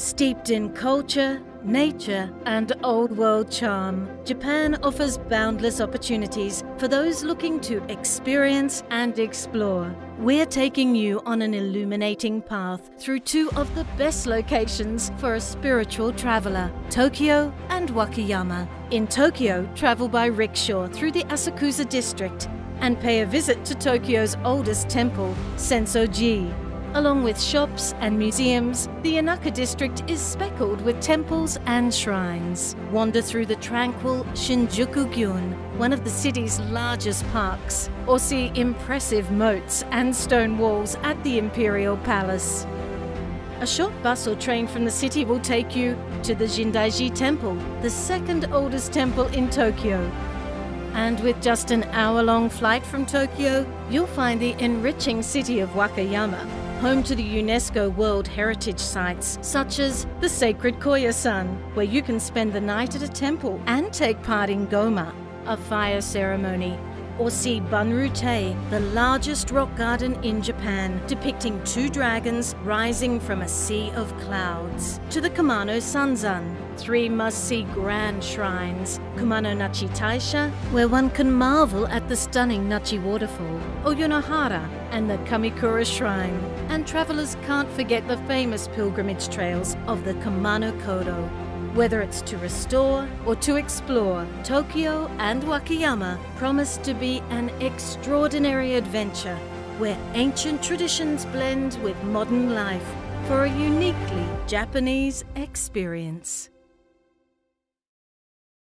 Steeped in culture, nature, and old world charm, Japan offers boundless opportunities for those looking to experience and explore. We're taking you on an illuminating path through two of the best locations for a spiritual traveler, Tokyo and Wakayama. In Tokyo, travel by rickshaw through the Asakusa district and pay a visit to Tokyo's oldest temple, Senso-ji. Along with shops and museums, the Yanaka district is speckled with temples and shrines. Wander through the tranquil Shinjuku Gyoen, one of the city's largest parks, or see impressive moats and stone walls at the Imperial Palace. A short bus or train from the city will take you to the Jindaiji Temple, the second oldest temple in Tokyo. And with just an hour-long flight from Tokyo, you'll find the enriching city of Wakayama, home to the UNESCO World Heritage Sites, such as the sacred Koyasan, where you can spend the night at a temple and take part in Goma, a fire ceremony, or see Bunrutei, the largest rock garden in Japan, depicting two dragons rising from a sea of clouds, to the Kumano Sanzan, three must-see grand shrines, Kumano Nachi Taisha, where one can marvel at the stunning Nachi Waterfall, Oyunohara and the Kamikura Shrine. And travellers can't forget the famous pilgrimage trails of the Kumano Kodo. Whether it's to restore or to explore, Tokyo and Wakayama promise to be an extraordinary adventure where ancient traditions blend with modern life for a uniquely Japanese experience.